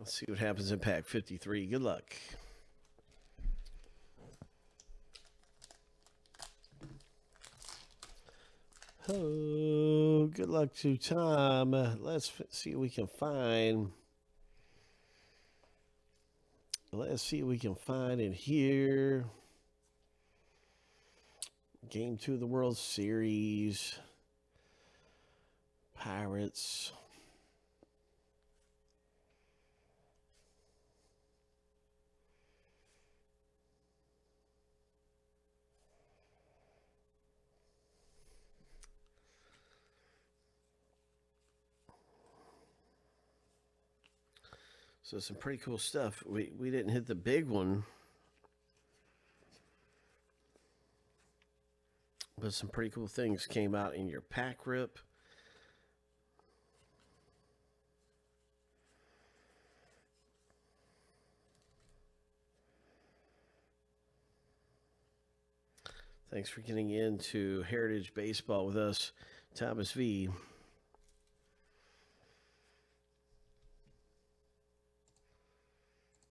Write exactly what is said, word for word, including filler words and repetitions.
Let's see what happens in pack fifty-three. Good luck. Oh, good luck to Tom. Let's see what we can find. Let's see what we can find in here. Game two of the World Series. Pirates. So some pretty cool stuff. We, we didn't hit the big one, but some pretty cool things came out in your pack rip. Thanks for getting into Heritage Baseball with us, Thomas V.